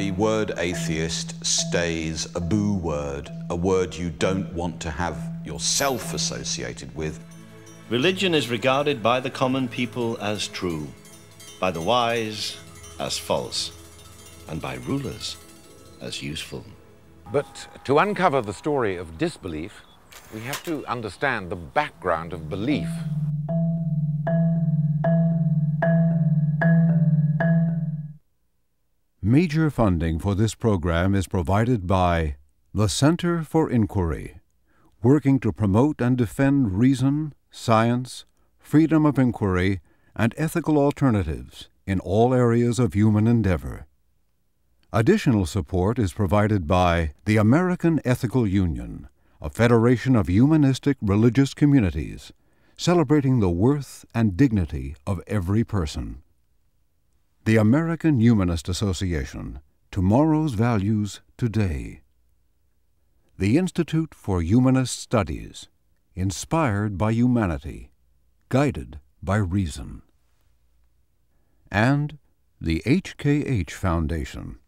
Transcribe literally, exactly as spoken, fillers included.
the word atheist stays a boo word, a word you don't want to have yourself associated with. Religion is regarded by the common people as true, by the wise as false, and by rulers as useful. But to uncover the story of disbelief, we have to understand the background of belief. Major funding for this program is provided by the Center for Inquiry, working to promote and defend reason, science, freedom of inquiry, and ethical alternatives in all areas of human endeavor. Additional support is provided by the American Ethical Union, a federation of humanistic religious communities, celebrating the worth and dignity of every person. The American Humanist Association, tomorrow's values today. The Institute for Humanist Studies, inspired by humanity, guided by reason. And the H K H Foundation.